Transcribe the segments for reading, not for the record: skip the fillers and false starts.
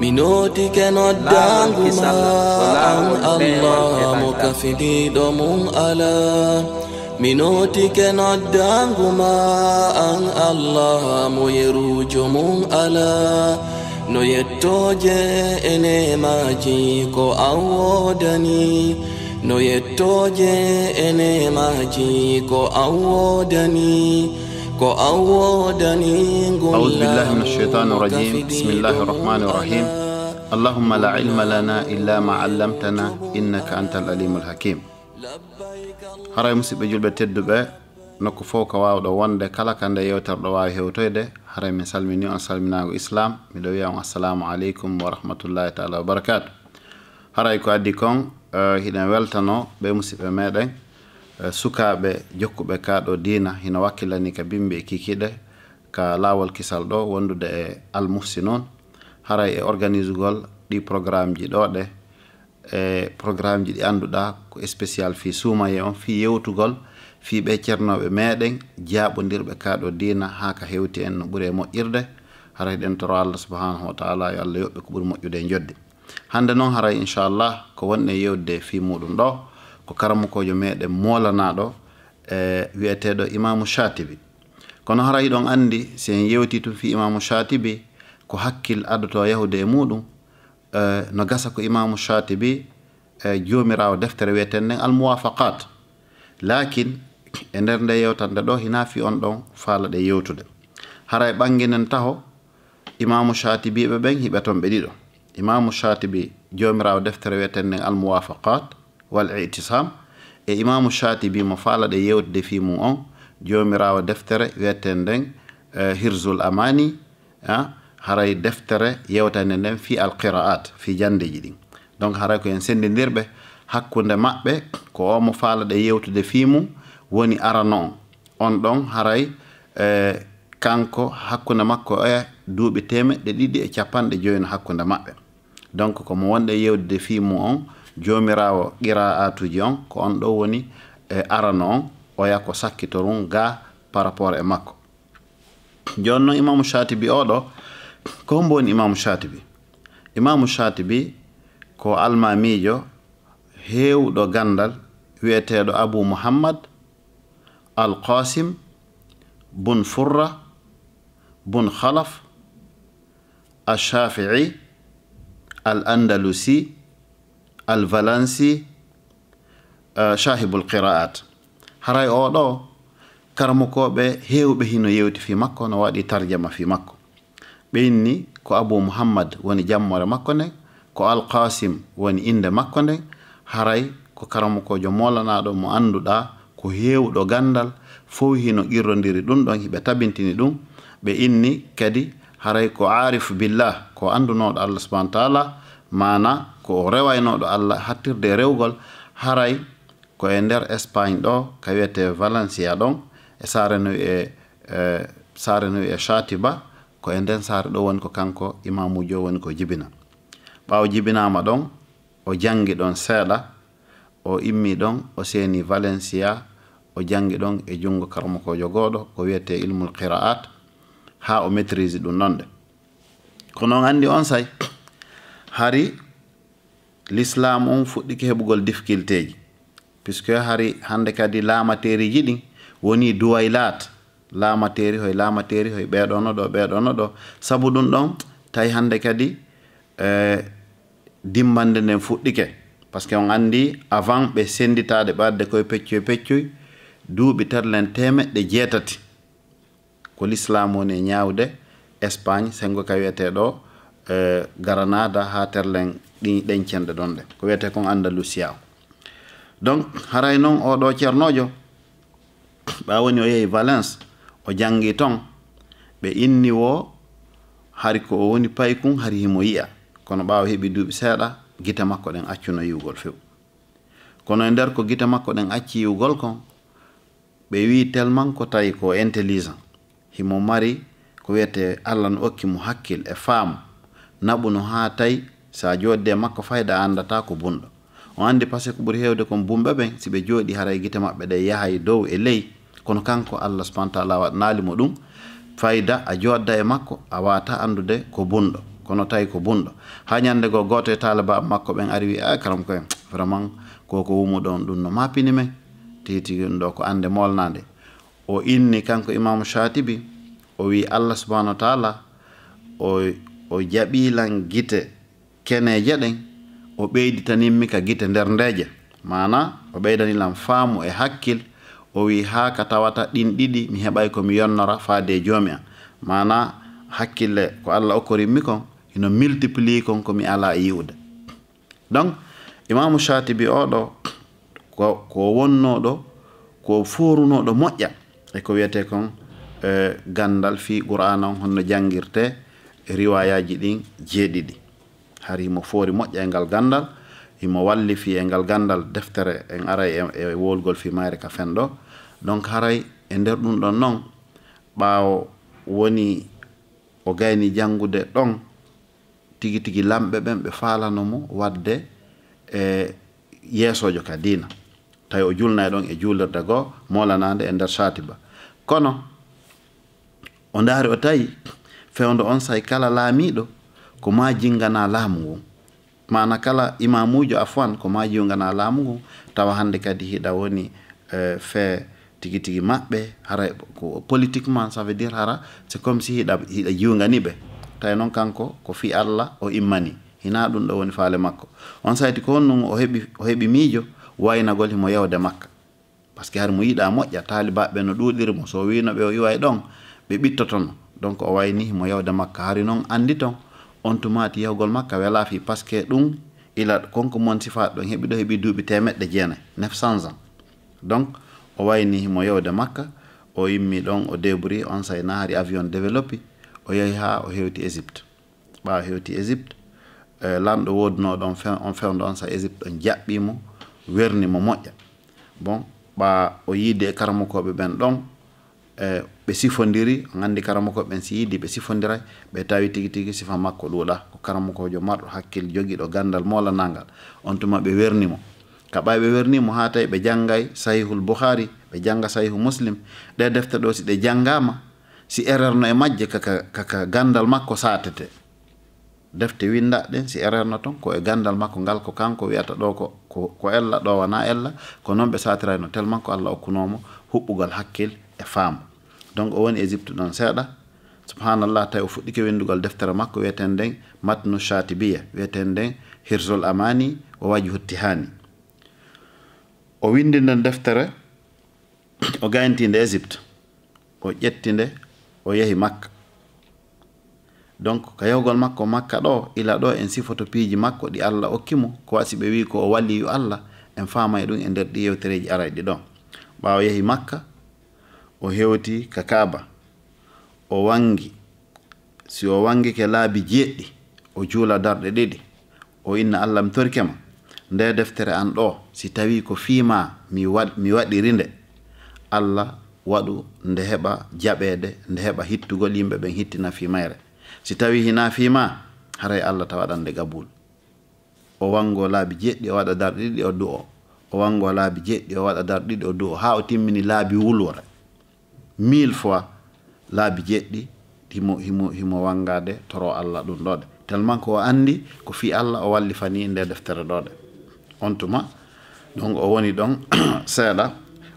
minoti cannot dangle Allah mukafidi domung Allah. Minoti cannot danguma an Allah muiru jumung ala no yetoje ene maji ko awodani no yetoje ene maji ko awodani a'udhu billahi minash shaitanir rajim bismillahir rahmanir rahim Allahumma la ilma lana illa ma 'allamtana innaka antal alimul hakim. Haray musidɓe julɓe tedduɓe nokku fof ko waawɗo wonde kala ka nde yewtere ɗo waawi hewtoyde haray min salmini on salminaago islam miɗo wiya on assalamu aleykum wa rahmatullahi taala wa barakatu. Haray ko addi kon hiɗen weltano ɓe musidɓe meɗen sukaaɓe jokkuɓe kaaɗo diina hina wakkilani ka bimɓe e kikiɗe ka laawol kisal ɗo wondude e Almouhsinoun haray e organisugol ɗi programme ji ɗo ɗe e programme ji ɗi annduɗa ko spécial fi suumaye on fi yewtugol fi ɓe ceernoɓe meɗen jaaɓodirɓe kaaɗo diina haa ka hewti en no ɓuri e moƴƴirde haray ɗen toro Allah subhanahu wa taala yo Allah yoɓɓe ko ɓuri moƴƴude e jodde. Hannde noon haray inchallah ko wonɗen yewde fi muɗum ɗo ko karamukojo meɗen moolanaɗo e wiyeteɗo Imam Al-Shatibi. Kono haray ɗon anndi si en yewti tum fi Imam Al-Shatibi ko hakkil addoto yahude e muɗum no gasa ko Imam Al-Shatibi joomiraawo deftere wiyeten nden almuwafaqat lakin e nder nde yewtande ɗo hina fi on ɗon faala ɗe yewtude. Haray ɓanginen taho Imam Al-Shatibi ɓe ɓen hiɓe ton ɓe ɗiɗo. Imam Al-Shatibi joomiraawo deftere wiyeten nden almuwafaqat wal i'tisam e Imam Al-Shatibi mo faala ɗe yewtude fi mum on joomiraawo deftere wiyeten nden hirzul amani haray deftere yewtande nden fi alqiraat fi jandeji ɗin donc haray ko en sendidirɓe hakkunde maɓɓe ko o mo faala ɗe yewtude fi mum woni arano on on ɗon haray kanko hakkunde makko e duuɓi 250 hakkunde maɓɓe donc ko mo wonde yewtude fi mum on joomiraawo qiraatuji on ko on ɗo woni arano on oya ko sakkitorum ga par rapport e makko. Jooni noon Imam Al-Shatibi oɗo ko hombo woni Imam Al-Shatibi. Imam Al-Shatibi ko almamijo heewɗo gandal wiyeteeɗo Abu Muhammad Al-Qasim bun Furra bun Khalaf Al-Shafi'i Al-Andalusi Al-Valansi Sahibul Qira'at. Haray oɗo karmukoɓe heewɓe hino yewti fi makko no waɗi tarjama fi makko. Ɓenni ko Abu Muhammad woni jammore makko nde ko Al-Qasim woni inde makko nde haray ko karamukojo molanaɗo mo annduɗa ko heewɗo gandal fof hino qirrodiri ɗum ɗon hiɓe tabintini ɗum. Ɓe inni kadi haray ko arif billah ko andunoɗo Allah subhanahu wa taala mana ko rewaynoɗo Allah hattirde rewgol haray ko e nder Espagne ɗo ka wiyete Valencia ɗon e saare nowi e Chatiba ko e nden saare ɗo woni ko kanko imamujo woni ko jibina. Ɓaawo jibinaama ɗon o janngi ɗon seeɗa o immi ɗon o seeni Valencia o janngi ɗon e junngo karmakojo gooɗo ko wiyete ilmul qiraat haa o maitrise ɗum nonde. Ko noon anndi on say hari l'islam on fuɗɗiki heɓugol difficulté ji puisque hari hannde kadi laamateeriji ɗin woni duwaylaat laamateeri hoye ɓeeɗono ɗo sabu ɗum ɗon tawi hannde kadi dimbande nden fuɗɗike par ce que on anndi avant ɓe senditaade ɓadde koye peccoy duuɓi 880 ko l'islam woni e ñaawde Espagne sengo ka wiyetee ɗo Granada haa 1000 ɗon ɗe ko wiyetee kon Andalusia o. Donc haray noon oɗo ceernoojo ɓaawoni o yehi Valence o janngi ton ɓe inni wo hari ko o woni paykun hari himo yi'a kono ɓaawo heɓi duuɓi seeɗa gite makko ɗen accuno yiwgol few. Kono e nder ko gite makko ɗen acci yiwgol kon ɓe wi tellement ko tawi ko intelligent himo mari ko wiyete Allah no okki mo hakkil e faamu naɓuno haa tawi sa jooɗde makko fayda anndata ko bunɗo o anndi par ce que ko ɓuri heewde kon bumɓe ɓen si ɓe jooɗi haray gite maɓɓe ɗe yahay dow e ley. Kono kanko Allah subhanahu wa ta'ala waɗnaali mo ɗum fayda a joodda e makko a waata anndude ko bunɗo. kono tawi ko bunɗo ha ñande go goto e taalaba makko ɓen ari wi a karam koyen vraiment koko wumuɗon ɗum no mappini men titi ɗo ko ande molnade. O inni kanko Imam Shatibi o wi Allah subhanahu wa taala o jaɓilan gite keneje ɗen o ɓeyditanimmi ka gite nder ndeje, mana o ɓeydanilan faamu e hakkil. O wi haa ka tawata ɗin ɗiɗi mi heɓay ko mi yonnora faade joomi an, mana hakkille ko Allah okkorimmi kon ino multiplie kon ko mi ala yiwde. Donc Imam Shatibi oɗo ko wonnoɗo ko forunoɗo moƴƴa e ko wiyete kon gandal fi Qur'an on honno jangirte riwayaji ɗin jeeɗiɗi. Hari mo foori moƴƴa e ngal gandal, himo wallifi e ngal gandal deftere en aray e wolgol fi mayre ka fenɗo. Donc haray e nder ɗum ɗon noon ɓaawo woni o gayni janngude ɗon tigi tigi lamɓe ɓen ɓe faalanomo wadde e yeesojo ka diina, tawi o julnayi ɗon e juulirde goo molanande e nder Shatiba. Kono o ndaari o tawi fewndo on say kala laamiiɗo ko ma jinngana laamu ngun, mana kala imamujo afwan ko ma jingana laamu ngun, tawa hannde kadi hiɗa woni fee tigi tigi maɓɓe hara politiquement, ça veut dire hara c'est comme si hiɗa jingani ɓe. Tawi noon kanko ko fi Allah o immani, hina ɗum ɗo woni faale makko. On sayti ko honnon o heɓi miijo waynagol himo yewde Makka, parce que har mo yiɗa moƴƴa taalibaɓe no ɗuuɗirimo, so wino ɓe o iwa e ɗon ɓe ɓittotono. Donc o wayni himo yewde Makka, hari noon anndi ton on tumati yewgol Makka wela fi, parce que ɗum ila konko mon sifaat ɗon heɓi duuɓi 900 ans, 900 ans. Donc o wayni himo yewde Makka, o yimmi ɗon o débri on say na hari avion développi o yehi haa o hewti Égypte. Ɓaawo hewti Égypte lamɗo wodunoɗo on fewndo on sa Égypte on jaɓɓimo werni mo moƴƴa. Bon ɓa o yiide e karamokoɓe ɓen ɗon ɓe sifondiri, on anndi karamokoɓe ɓen si yiidi ɓe sifondiray, ɓe tawi tigi tigi sifa makko ɗuuɗa, ko karamokojo marɗo hakkil jogiiɗo gandal molanangal. On tuma ɓe wernimo, kaɓay ɓe wernimo haa tawi ɓe janngay Sahihul Bukhari, ɓe jannga Sahihul Muslim. Ɗe defte ɗo si ɗe janngama si ererno e majje kaka gandal makko saatete. Defte windaɗen si ererno ton ko e gandal makko ngal, ko kanko wiyata ɗo ko ella, ɗo wona ella, ko noon ɓe satirayno tellement ko Allah okkunomo huɓɓugal hakkil e faamu. Donc o woni Égypte ɗon seeɗa, subhanallah, tawi o fuɗɗike windugal deftere makko wiyeten nden Matnu Shatibiya, wiyeten nden Hirzul Amani o waji hottihani. O windi nden deftere, o gaynti nde Égypte, o ƴetti nde o yehi Makka. Donc ka yewgol makko Makka ɗo ila ɗo en sifoto piiji makko ɗi Allah okkimo, ko wasi ɓe wi ko o waliyu Allah, en faama e ɗum e nder ɗi yewtereji aray ɗi ɗon. Ɓaawo yehi Makka, o hewti ka Kaaba, o wangi. Si o wangi ke laabi 7 o juula darɗe 2, o inna Allah mi torkema. Nde deftere an ɗo si tawi ko fiima mi waɗiri nde, Allah waɗu nde heɓa jaɓeede, nde heɓa hittugol yimɓe ɓen hittina fi mayre. Si tawi hina fiima haray Allah tawaɗan nde gabul. O wango laabi 7 o waɗa darɗe 2 o du'o, o wango laabi 7 o waɗa darɗe 2 o du'o, haa o timmini laabi wulwore 1000 fois. Laabi 7 himo wangade toro Allah ɗum ɗoɗe, tellement ko o anndi ko fi Allah o wallifani nde deftere ɗoɗe. On tuma donc o woni ɗon seeɗa,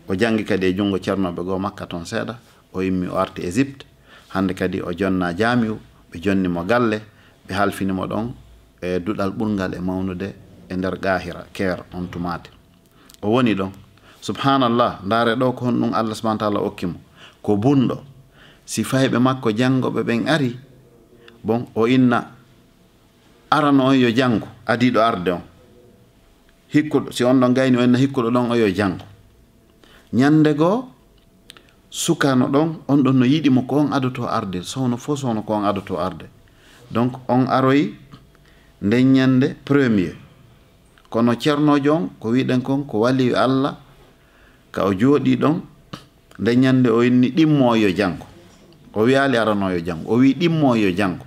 o janngi kadi e junngo ceernoɓe goo Makka ton seeɗa, o yimmi o arti Égypte. Hannde kadi o jonna jaamiu, ɓe jonni mo galle, ɓe halfinimo ɗon e duɗal ɓurngal e mawnude e nder gahira keer on tumate. O woni ɗon subhanallah, ndaare ɗo ko honɗum Allah subhanahu wa taala okkimo ko bunɗo. Si fayɓe makko janngoɓe ɓen ari, bon o inna arano on yo janngo adiɗo arde on hikkuɗo, si on ɗon gayni o inna hikkuɗo ɗon o yo janngo. Ñande goo sukano ɗon on ɗon no yiɗimo ko on adoto arde, sowno fo sowno ko on adoto arde. Donc on aroyi nden ñande premier, kono ceernojo on ko wiɗen kon ko waliyu Allah, ka o jooɗi ɗon nden ñande o inni ɗimmo yo janngo. O wiyaali arano yo janngo, o wi ɗimmo yo janngo.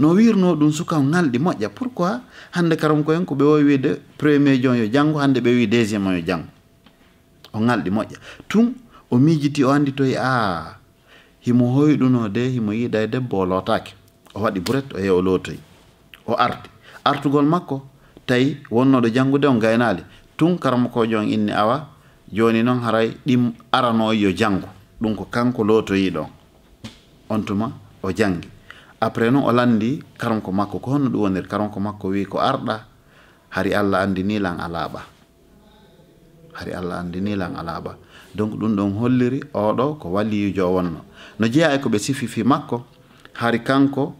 No wirno ɗum suka ngalɗi moƴƴa, pourquoi hannde karam koyen ko ɓe wowi wiide premier jon yo janngo, hannde ɓe wi deuxiéme o yo janngo. O ngalɗi moƴƴa tun o miijiti, o anndi toyi a himo hoyɗuno de, himo yiiɗa e debbo o lootaake, o waɗi buret o yeeyo lootoyi o ardi artugol makko tawi wonnoɗo janngude on gaynaali tun karama ko jon inni awa joni noon haray ɗim arano yo janngu ɗum ko kanko lootoyi ɗon on tuma o janngi après noon o landi karanko makko ko honno ɗum wonir karanko makko wi ko arɗa hari Allah andini lan alaɓa hari Allah andini lan alaɓa donc ɗum ɗon holliri oɗo ko waliyijo wonno no jeeya e ko ɓe sifi fi makko hari kanko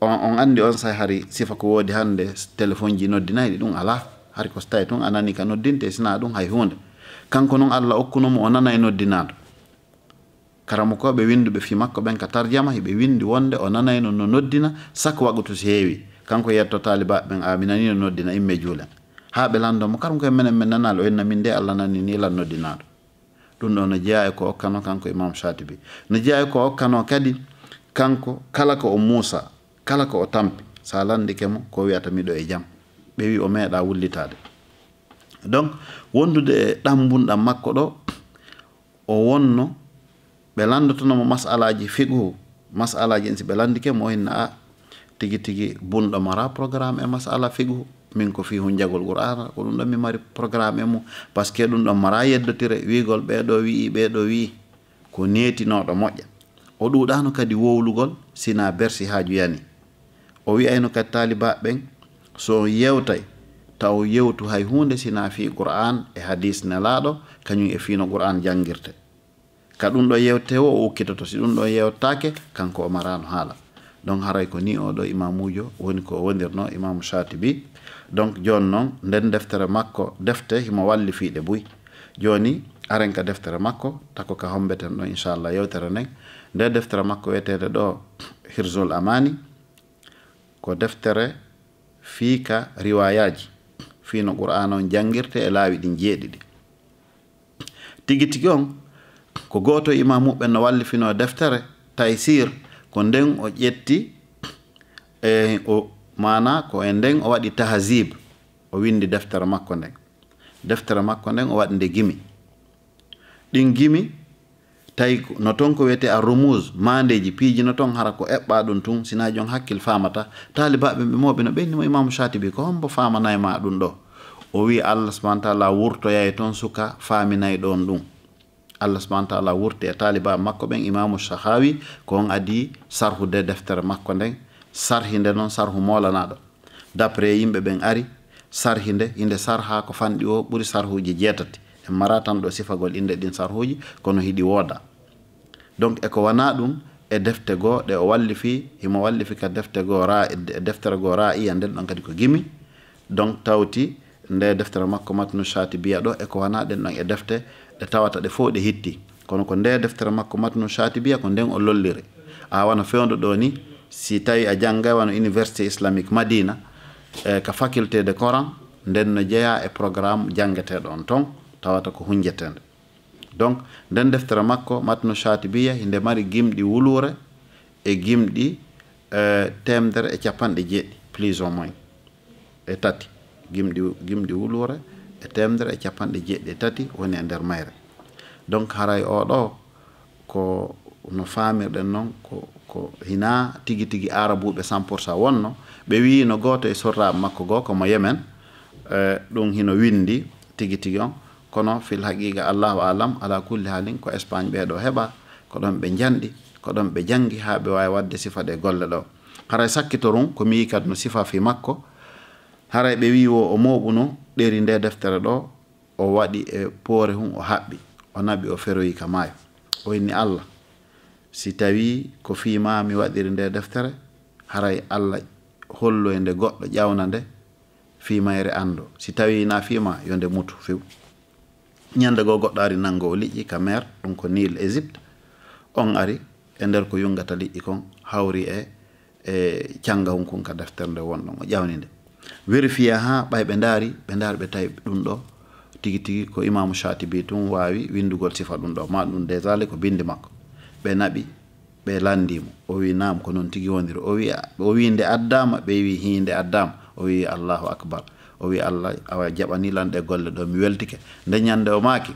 on andi on say hari sifa ko woodi hannde téléphone ji noddinayi ɗi ɗum ala hari ko so tawi tun anani ka noddinte sina ɗum hay hunde kanko noon Allah okkunomo o nana e noddinaɗo karama koɓe winduɓe fi makko ɓen ka tarjama hiɓe windi wonde o nanayno no noddina sakko wagutu so heewi kanko yetto taaliba ɓen aminanino noddina imme juulen haa ɓe landomo karam koye menen men nanal o henna min nde Allah nanni ni lan noddinaɗo ɗum ɗo no jeeya e ko okkano kanko Imam Shatibi no jeeya e ko okkano kadi kanko kala ko o muusa kala ko o tampi sa landike mo ko wiyata miɗo e jam ɓe wi o meeɗa wullitade donc wondude e ɗambunɗam makko ɗo o wonno ɓe landotonomo masalaji fiqhu masalaji en si ɓe landike mo hinna a tigi tigi bunɗo mara programme e masala fiqhu min ko fi hun jagol qur'ana ko ɗum ɗon mi mari programme e mum par ce que ɗum ɗon mara yeddotire wiigol ɓeɗo wii ko neetinoɗo moƴƴa o ɗuuɗano kadi wowlugol sina bersi haaju yani o wi'ayno kadi taalibaɓe ɓen so yewtay taw yewtu hay hunde sina fi qur'an e hadis nelaɗo kañum e fiino qur'an jangirte ka ɗum ɗo yewte o ukkitoto si ɗum ɗo yewtake kanko o marano haala donc haray ko ni oɗo imamujo woni ko wonirno Imam Shatibi donc joni noon nden deftere makko defte himo wallifiɗe buy joni aren ka deftere makko tako ka hombeten ɗon inchallah yewtere nden nde deftere makko wiyetede ɗo Hirzul Amani ko deftere fiika riwayaji fiino qur'an on jangirte e laawi ɗin jeeɗiɗi tigi tigi on ko goto imamuɓe no wallifino deftere taysir ko nden o ƴetti e o mana ko e nden o waɗi tahazib o windi deftere makko nden o waɗi nde gimi ɗin gimi tawi no ton ko wiyete a rumuse mandeji piiji no ton hara ko eɓɓa ɗum tun sina jon hakkil famata taalibaɓe ɓe moɓe no ɓennimo Imam Shatibi ko hombo famanayma ɗum ɗo o wi Allah subhanahu wa taala wurtoyaye toon suka faminayi ɗon ɗum Allah subhanahu wa taala wurti e taalibaɓe makko ɓen Imamu Sahawi ko on adi sarhude deftere makko nden sarhinde noon sarhu molanaɗo d'après yimɓe ɓen ari sarhinde inde sarha ko fanɗi o ɓuri sarhuji 7 en mara tan ɗo sifagol inde ɗin sarhuji kono hiɗi wooda donc eko wana ɗum e defte goo ɗe o wallifi himo wallifi ka deftere goo ra'iya nden ɗon kadi ko gimi donc tawti nde deftere makko matnu Shatibiya ɗo eko wana ɗen ɗon e defte ɗe tawata ɗe fof ɗe hitti kono ko nde deftere makko matnu Shatibiya ko nden o lolliri a wano fewdo ɗo ni si tawi a jangay wano University Islamic Medina ka faculté de Coran nden no jeeya e programme jangeteɗo on ton tawata ko hunjetende donc nden deftere makko matnu Shatibiya hinde mari gimɗi wulure e gimɗi 170 plus ou moins e tati gimɗi wulure e 173 woni e nder mayre donc haray oɗo ko no faamirɗen noon ko hina tigi tigi arabuɓe 100% wonno ɓe wi no goto e sorraɓe makko goo ko mo Yemen ɗum hino windi tigi tigi on kono fil haqiqa allahu alam ala kulli haalin ko Espagne ɓeɗo heɓa ko ɗon ɓe janɗi ko ɗon ɓe jangi ha ɓe wawi wadde sifa ɗe golle ɗo haray sakkitorum ko mi yi kadi no sifa fi makko haray ɓe wi o mooɓuno ɗeri nde deftere ɗo o waɗi e poore hum o haɓɓi o naɓi o feroyi ka maayo o inni Allah si tawi ko fima mi waɗiri nde deftere haray Allah hollo e nde goɗɗo ƴawna nde fimayre anndo si tawi na fima yo nde mutu few ñande go goɗɗo ari nango o liƴƴi ka mer ɗum ko Nil Égypte on ari e nder ko yungata liƴƴi kon hawri e canga hum kon ka deftere nde wonɗon o ƴawni nde vérifié ha ɓay ɓe ndaari ɓe tawi ɗum ɗo tigi tigi ko Imam Shatibi tun wawi windugol sifa ɗum ɗo ma ɗum désale ko bindi makko ɓe naɓi ɓe landimo o wi naam ko noon tigi wondiri o wi nde addama ɓe wi hiinde addama o wi Allahu akbar o wi Allah awa jaɓani lanɗe golle ɗo mi weltike nde ñande o maaki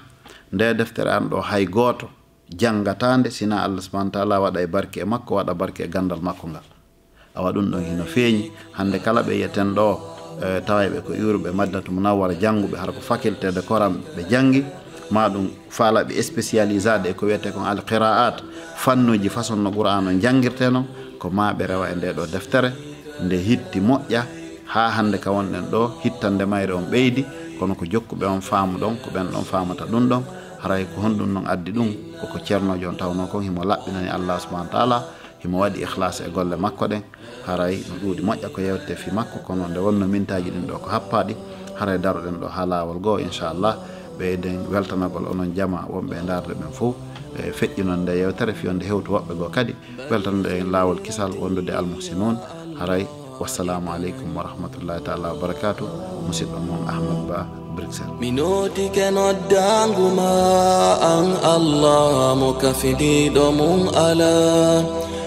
nde deftere an ɗo hay goto janggatande sina Allah subhanahu wa taala waɗa e barke e makko waɗa barke e gandal makko ngal awadun don hino feeñi hande kala be yeten do tawaybe ko yurbe maddatu munawwar jangube har ko faculté de Coran be jangi madum faala be spécialisade ko wete ko al qiraat fannuji façon no qur'ano jangirteno ko maabe rewa e de do deftere nde hitti moƴƴa ha hande ka wonnen do hittande mayre on beidi kono ko jokkube on faamu don ko ben don faamata dun don haray ko hondun non addi dum ko cerno jon tawno ko himo labbinani Allah subhanahu wa ta'ala himo wadi ikhlas e golle makko de haray duudi moƴƴa ko yewte fi makko kono de wonno mintaaji din do ko happadi haray daro den do halawol go inshallah be den weltanabol onon jama wonbe darde ben fo e feddinonde yewtere fi onde hewtu wobbe go kadi weltanande lawol kisal wondude Almouhsinoun haray wassalamu alaikum wa rahmatullahi ta'ala wa barakatuh musiddo mon Ahmad Ba Bruxelles minoti cannot danguma an Allah mukafidi domun ala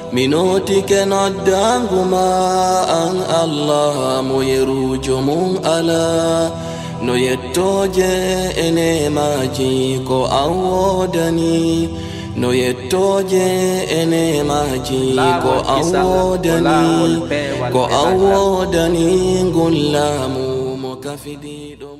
minoti cannot danguma an Allah muyerujumun ala no yetoje ene maji ko awodani no yetoje ene maji ko awodani ngulamu mukafidi.